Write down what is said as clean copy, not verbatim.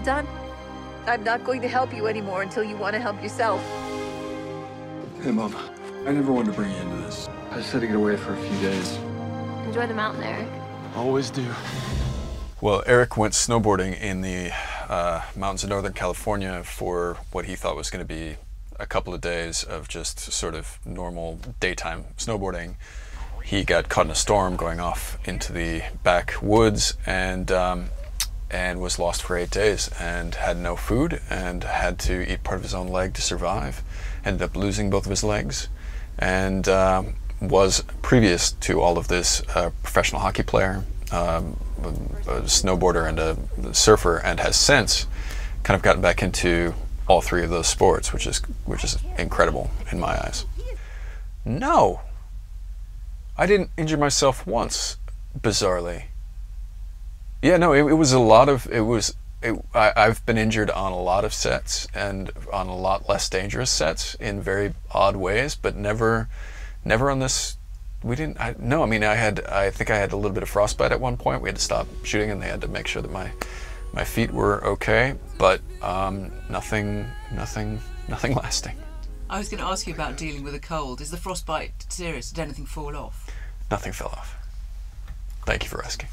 I'm done. I'm not going to help you anymore until you want to help yourself. Hey, Mom. I never wanted to bring you into this. I just had to get away for a few days. Enjoy the mountain, Eric. Always do. Well, Eric went snowboarding in the mountains of Northern California for what he thought was going to be a couple of days of just sort of normal daytime snowboarding. He got caught in a storm going off into the backwoods and was lost for 8 days and had no food and had to eat part of his own leg to survive. Ended up losing both of his legs and was, previous to all of this, a professional hockey player, a snowboarder and a surfer, and has since kind of gotten back into all three of those sports, which is incredible in my eyes. No, I didn't injure myself once, bizarrely. Yeah, no, it was a lot of, I've been injured on a lot of sets and on a lot less dangerous sets in very odd ways, but never on this. We didn't, I think I had a little bit of frostbite at one point. We had to stop shooting and they had to make sure that my feet were okay, but nothing lasting. I was going to ask you about dealing with a cold. Is the frostbite serious? Did anything fall off? Nothing fell off. Thank you for asking.